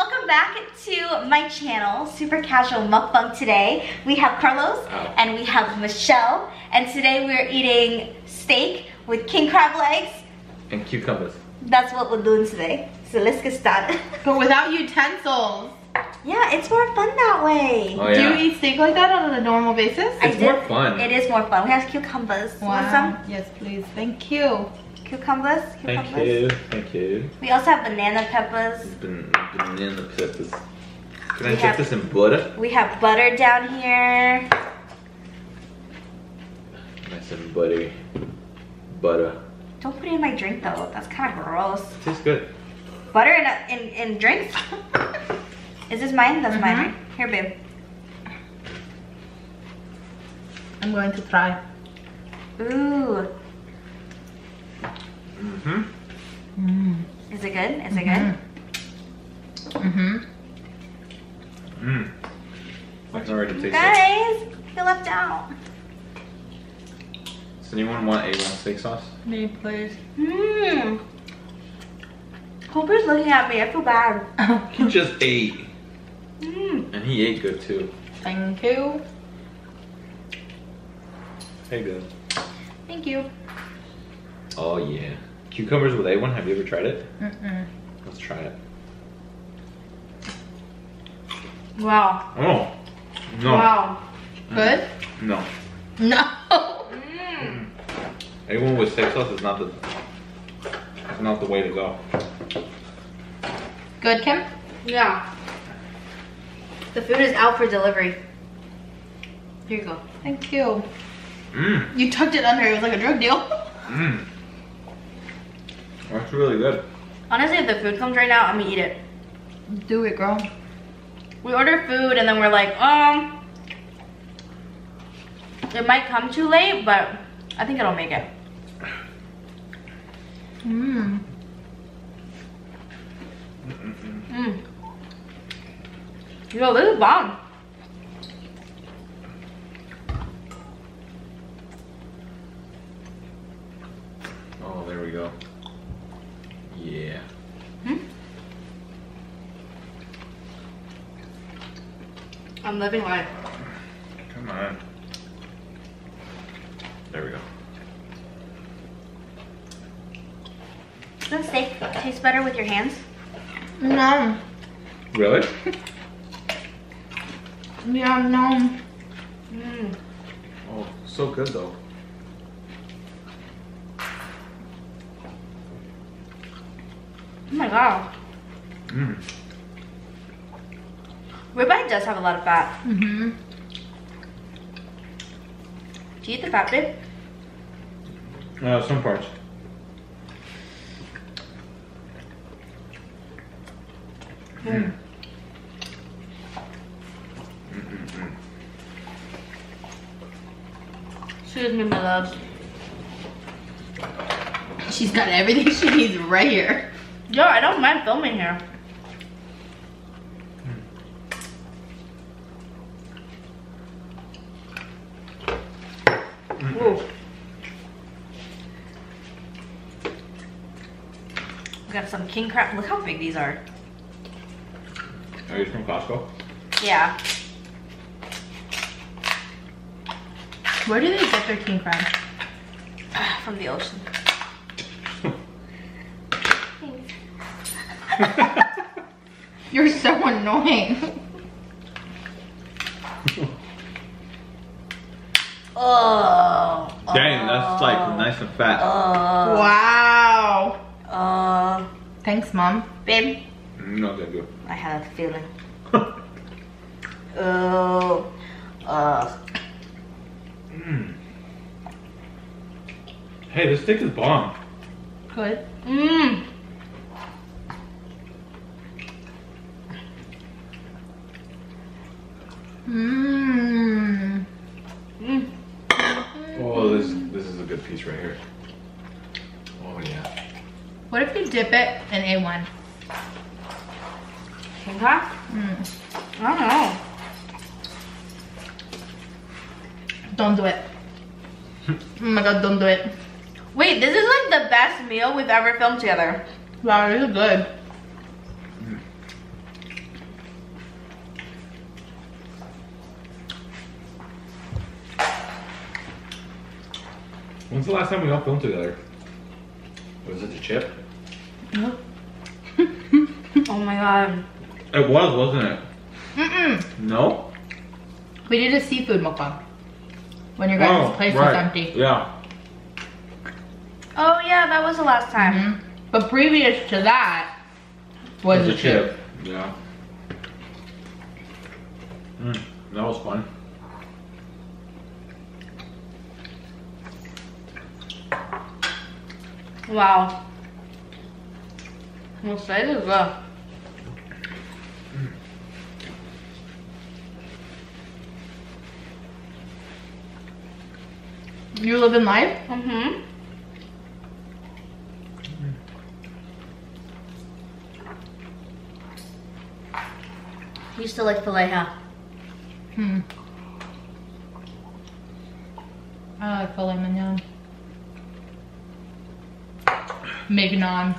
welcome back to my channel, Super Casual Mukbang. Today we have Carlos and we have Michelle, and today we're eating steak with king crab legs and cucumbers. That's what we're doing today, so let's get started. But without utensils. Yeah, it's more fun that way. Oh, yeah. Do you eat steak like that on a normal basis? It's more fun. It is more fun. We have cucumbers. Wow. Want some? Yes, please. Thank you. Cucumbers? Thank you. Thank you. We also have banana peppers. Banana peppers. Can I dip this in butter? We have butter down here. Nice and buttery. Butter. Don't put it in my drink though. That's kind of gross. It tastes good. Butter in drinks? Is this mine? That's mine, right? Here, babe. I'm going to try. Ooh. Is it good? Is it good? I can already taste it. Guys, you left out. Does anyone want A1 steak sauce? Me, please. Cooper's looking at me. I feel bad. He just ate. And he ate good too. Thank you. Hey, good. Thank you. Oh yeah. Cucumbers with A1, have you ever tried it? Let's try it. Wow. Oh. No. Wow. Good? No. No. A1 with steak sauce is not the way to go. Good, Kim? Yeah. The food is out for delivery. Here you go. Thank you. You tucked it under. It was like a drug deal. That's really good. Honestly, if the food comes right now, I'm gonna eat it. Do it, girl. We order food and then we're like, it might come too late, but I think it'll make it. Yo, this is bomb. Oh, there we go. Yeah. I'm living life. Come on. There we go. Doesn't steak taste better with your hands? No. Really? Yeah, no. Oh, so good though. Oh my god. Ribeye does have a lot of fat. Do you eat the fat, babe? Some parts. Excuse me, my loves. She's got everything she needs right here. Yo, I don't mind filming here. Whoa. We got some king crab. Look how big these are. Are these from Costco? Yeah. Where do they get their king crab? From the ocean. You're so annoying. Oh. Dang, that's like nice and fat. Wow. Thanks, Mom. Babe. Not that good. I had a feeling. Oh. Hey, this steak is bomb. Good. Oh, this is a good piece right here. Oh yeah. What if you dip it in A1? King crab? I don't know. Don't do it. Oh my god, don't do it. Wait, this is like the best meal we've ever filmed together. Wow, this is good. When's the last time we all filmed together? Was it the chip? Nope. Oh my god. It was, wasn't it? Mm-mm. No? We did a seafood mukbang. When your guys' place was empty. Yeah. Oh yeah, that was the last time. Mm-hmm. But previous to that was the chip. Yeah. Mm, that was fun. Wow. I'm excited as well. Mm. You live in life? Mm-hmm. You still like filet, huh? Hmm. I like filet mignon. Maybe non.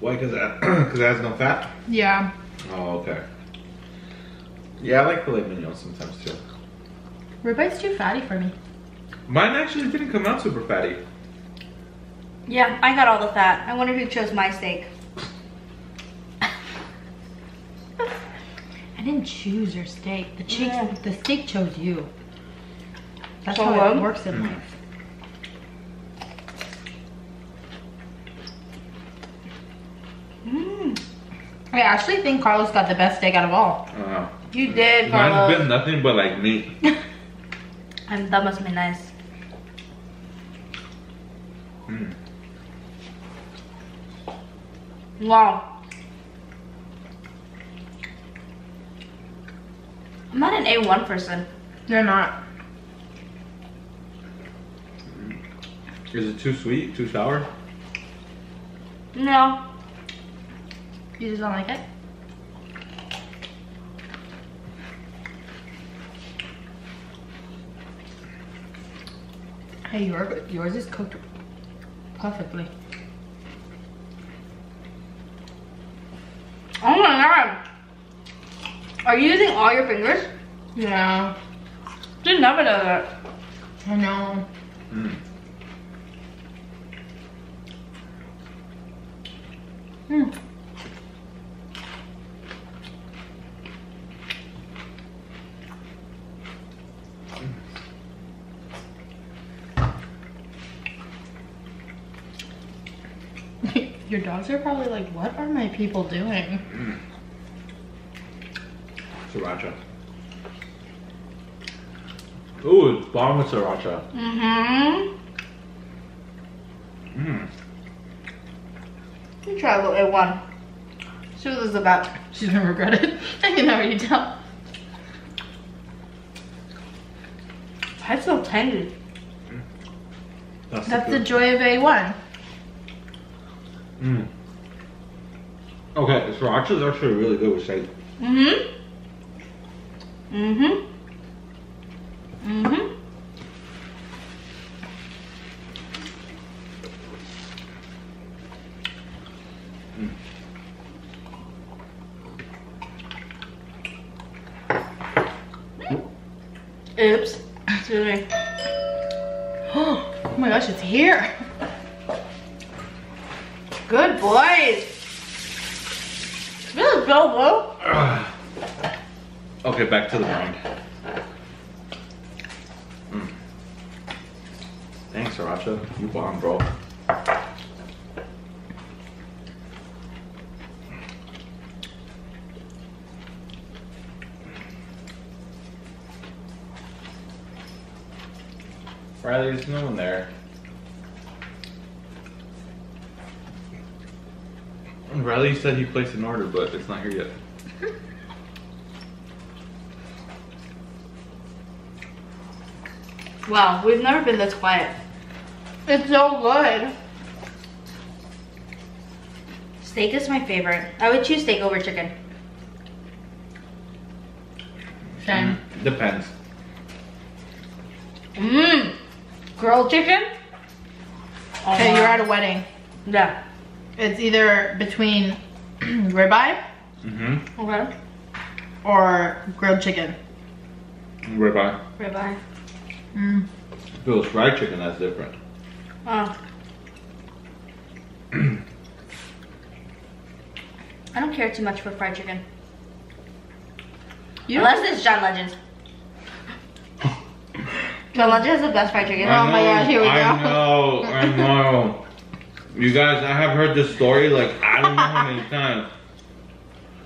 Why? Because it has no fat? Yeah. Oh, okay. Yeah, I like filet mignon sometimes too. Ribeye's too fatty for me. Mine actually didn't come out super fatty. Yeah, I got all the fat. I wonder who chose my steak. I didn't choose your steak. The steak chose you. That's how it works in life. Mm. I actually think Carlos got the best steak out of all. You did, Carlos. Mine's been nothing but like meat. And that must be nice. Mm. Wow. I'm not an A1 person. You're not. Is it too sweet? Too sour? No. You just don't like it? Hey, yours is cooked perfectly. Oh my god. Are you using all your fingers? Yeah. You never do that. I know. Mm. Mm. Your dogs are probably like, what are my people doing? Mm. Sriracha. Ooh, it's bomb with sriracha. Mm-hmm. Mm. You try a little A1. See what this is about. She's gonna regret it. I can already tell. That's so tender. That's the joy of A1. Mm. Okay, the sriracha is actually really good with steak. Mm-hmm. Mm-hmm. Mm-hmm. Mm. Oops. Sorry. Oh my gosh, it's here. Good boys. This is so good. Okay, back to the grind. Mm. Thanks, Sriracha. You bomb, bro. Riley, there's no one there. Riley said he placed an order, but it's not here yet. Wow, we've never been this quiet. It's so good. Steak is my favorite. I would choose steak over chicken. Same. Depends. Mmm. Grilled chicken? Oh, okay, you're at a wedding. Yeah. It's either between ribeye. Mm-hmm. Okay. Or grilled chicken. Ribeye. Ribeye. Mm. If it was fried chicken, that's different. I don't care too much for fried chicken. Unless it's John Legend's. John Legend has the best fried chicken. Oh my gosh, here we go. I know. You guys, I have heard this story like I don't know how many times.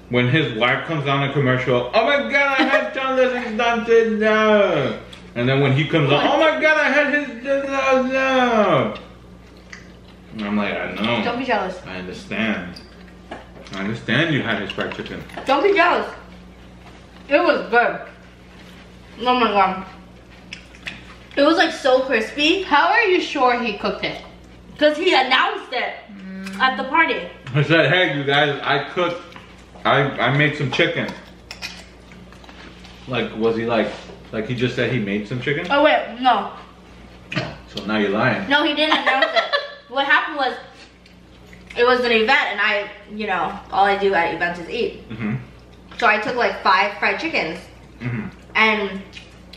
When his wife comes on a commercial, oh my god, I had John Legend's dinner. And then when he comes on, oh my god, I had his dinner. And I'm like, I know. Don't be jealous. I understand. I understand you had his fried chicken. Don't be jealous. It was good. Oh my god. It was like so crispy. How are you sure he cooked it? Because he announced it at the party. I said, hey, you guys, I cooked. I made some chicken. Like, was he like he just said he made some chicken? Oh, wait, no. So now you're lying. No, he didn't announce it. What happened was, it was an event, and I, you know, all I do at events is eat. So I took like 5 fried chickens. And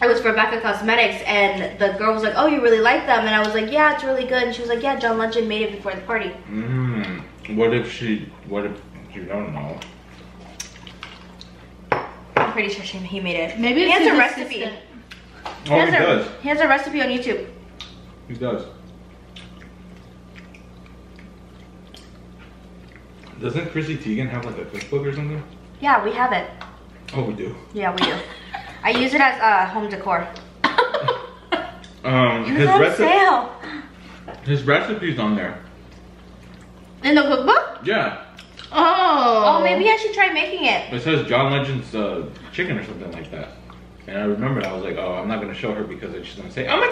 it was for Becca Cosmetics, and the girl was like, oh, you really like them? And I was like, yeah, it's really good. And she was like, yeah, John Legend made it before the party. What if you don't know? I'm pretty sure he made it. Maybe it's a recipe. He has a recipe on YouTube. He does. Doesn't Chrissy Teigen have like a cookbook or something? Yeah, we have it. Oh, we do? Yeah, we do. I use it as home decor. His recipe's on there. In the cookbook? Yeah. Oh. Oh, maybe I should try making it. It says John Legend's chicken or something like that. And I remembered, I was like, oh, I'm not going to show her because she's going to say, oh my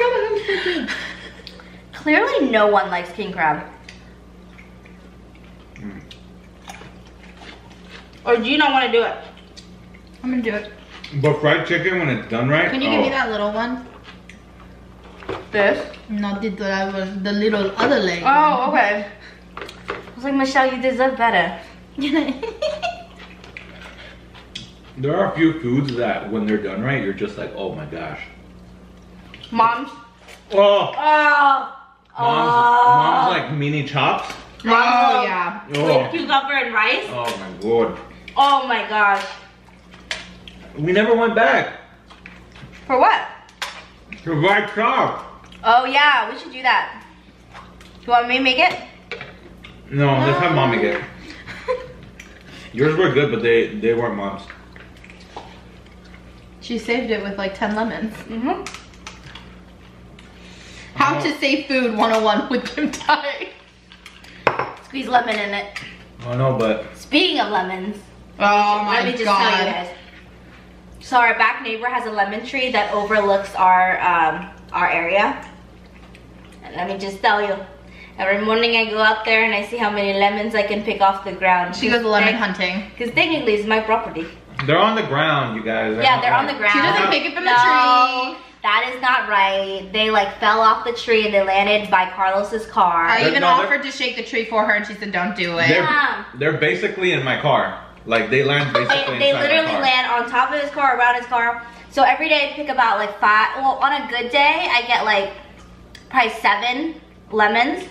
god. Clearly no one likes king crab. Or do you not want to do it? I'm going to do it. But fried chicken, when it's done right. Can you give me that little one? This? Not the that was the little other leg. Oh, okay. I was like, Michelle, you deserve better. There are a few foods that, when they're done right, you're just like, oh my gosh. Mom's. Oh. Mom's like mini chops. Oh yeah. With cucumber and rice. Oh my god. Oh my gosh. We never went back. For what? To buy chops. Oh yeah, we should do that. You want me to make it? No, let's have mom make it. Yours were good, but they weren't mom's. She saved it with like 10 lemons. How to save food 101 with Kim Teigen. Squeeze lemon in it. I know, but speaking of lemons, oh my god. Let me just tell you guys. So our back neighbor has a lemon tree that overlooks our area. And let me just tell you, every morning I go out there and I see how many lemons I can pick off the ground. She goes lemon hunting. Because technically it's my property. They're on the ground, you guys. Yeah, they're on the ground. She doesn't pick it from the tree. That is not right. They like fell off the tree and they landed by Carlos's car. I even offered to shake the tree for her and she said don't do it. They're basically in my car. Like they land basically they literally land on top of his car, around his car. So every day I pick about like 5, well on a good day I get like probably 7 lemons.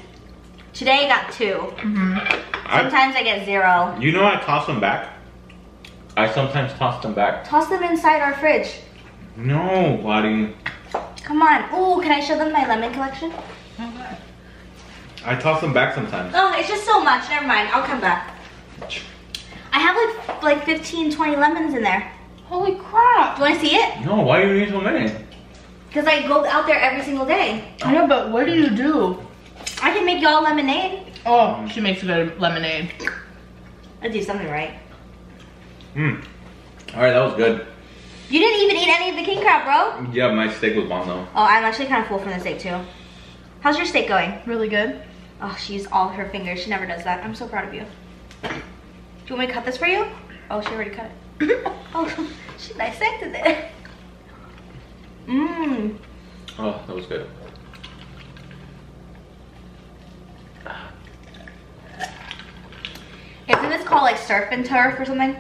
Today I got 2. Sometimes I get 0. You know I toss them back? I sometimes toss them back. Toss them inside our fridge. No, buddy. Come on. Ooh, can I show them my lemon collection? Okay. I toss them back sometimes. Oh, it's just so much. Never mind. I'll come back. I have like 15, 20 lemons in there. Holy crap. Do you want to see it? No, why do you need so many? Because I go out there every single day. I know, but what do? I can make y'all lemonade. Oh, she makes a good lemonade. I do something right. Alright, that was good. You didn't even eat any of the king crab, bro. Yeah, my steak was bomb though. Oh, I'm actually kind of full from the steak too. How's your steak going? Really good. Oh, she used all her fingers. She never does that. I'm so proud of you. Do you want me to cut this for you? Oh, she already cut it. Oh, she dissected it. Oh, that was good. Isn't this called like surf and turf or something?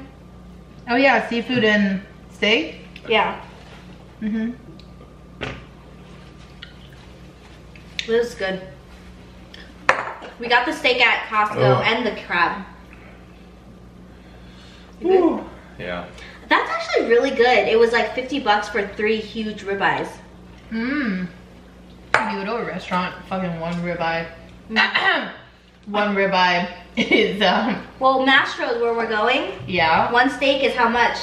Oh yeah, seafood and steak? Yeah. This is good. We got the steak at Costco and the crab. Ooh. Yeah. That's actually really good. It was like $50 for 3 huge ribeyes. Mmm. You go to a restaurant, fucking one ribeye. One ribeye is well, Mastro is where we're going. Yeah. One steak is how much?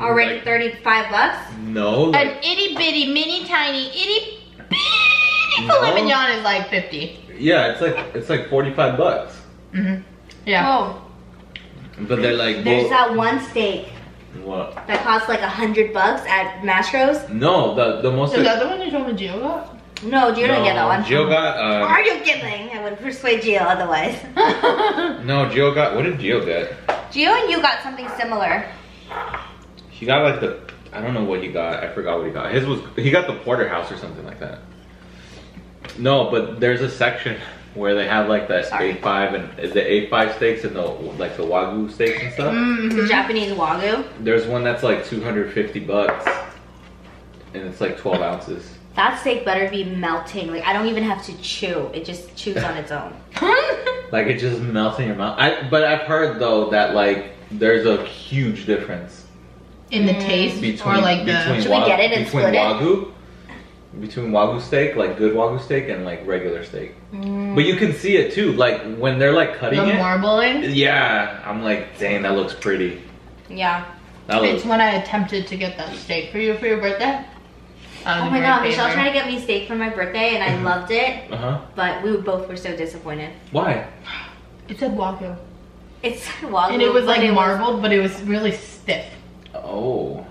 Already like, $35. No. Like, an itty bitty, mini tiny, itty bitty filet mignon is like $50. Yeah, it's like $45. Mhm. Yeah. Oh. But they're like. There's that one steak. What? That costs like $100 at Mastro's. No, the most. Is that the one you told me Gio got? No, Gio didn't get that one. Gio got. Are you kidding? I would persuade Gio otherwise. No, Gio got. What did Gio get? Gio and you got something similar. He got like the. I don't know what he got. I forgot what he got. His was. He got the porterhouse or something like that. No, but there's a section where they have like that A5 and the A5 steaks and the like the Wagyu steaks and stuff. The Japanese Wagyu. There's one that's like $250 and it's like 12 ounces. That steak better be melting. Like I don't even have to chew. It just chews on its own. Like it just melts in your mouth. But I've heard though that like there's a huge difference in the taste between, or like the should we get it and between split Wagyu? It? Between Wagyu steak, like good Wagyu steak, and like regular steak. But you can see it too, like when they're like cutting the marbling? Yeah, I'm like, dang, that looks pretty. Yeah. It's when I attempted to get that steak for you for your birthday. Oh my god, Michelle tried to get me steak for my birthday and I loved it. But we both were so disappointed. Why? It said Wagyu. It said Wagyu. And it was like marbled, but it was really stiff. Oh.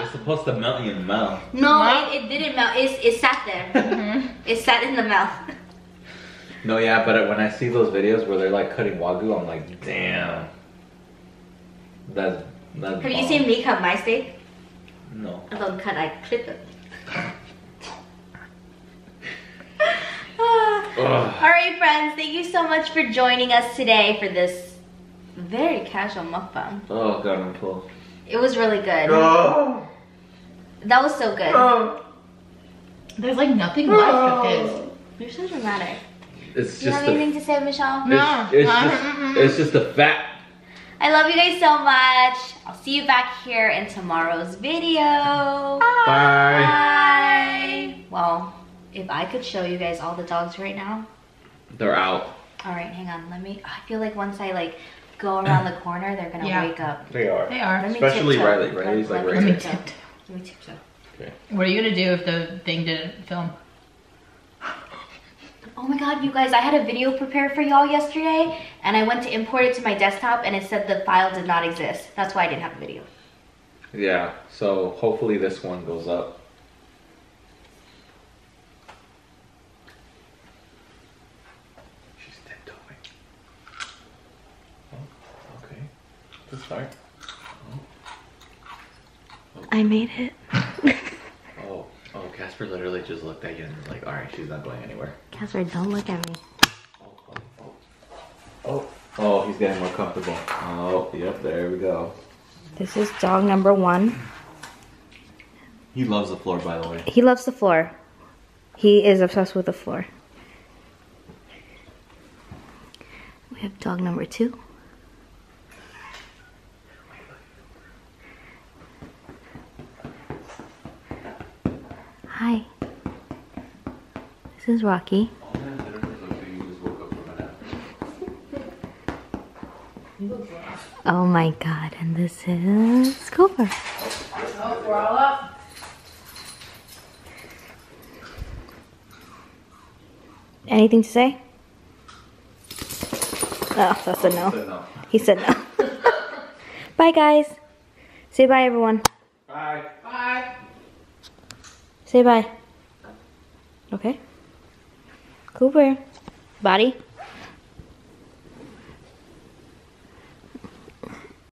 It's supposed to melt in your mouth. No, it didn't melt. It sat there. It sat in the mouth. No, yeah, but when I see those videos where they're like cutting Wagyu, I'm like, damn. That's Have you seen me cut my steak? No. I don't cut, I clip it. Alright friends, thank you so much for joining us today for this very casual mukbang. Oh god, I'm full. It was really good. Oh. That was so good. Oh. There's like nothing left of this. You're so dramatic. It's you have anything to say, Michelle? No. It's just a fact. I love you guys so much. I'll see you back here in tomorrow's video. Bye. Bye. Well, if I could show you guys all the dogs right now. They're out. All right, hang on. Let me. I feel like once I like go around the corner, they're gonna wake up. They are. They are. Especially Riley. Riley's like right here. Let me tiptoe. Okay. What are you gonna do if the thing didn't film? Oh my god, you guys, I had a video prepared for y'all yesterday and I went to import it to my desktop and it said the file did not exist. That's why I didn't have a video. Yeah, so hopefully this one goes up. She's tiptoeing. Oh, okay. Good start. Oh. Okay. I made it. Casper literally just looked at you and was like, alright, she's not going anywhere. Casper, don't look at me. Oh, he's getting more comfortable. Oh, yep, there we go. This is dog number 1. He loves the floor, by the way. He loves the floor. He is obsessed with the floor. We have dog number 2. Hi. This is Rocky. Oh my god, and this is Cooper. Oh, we're all up. Anything to say? Oh, that's a no. He said no. Bye guys. Say bye everyone. Bye. Bye. Say bye. Okay. Cooper. Body.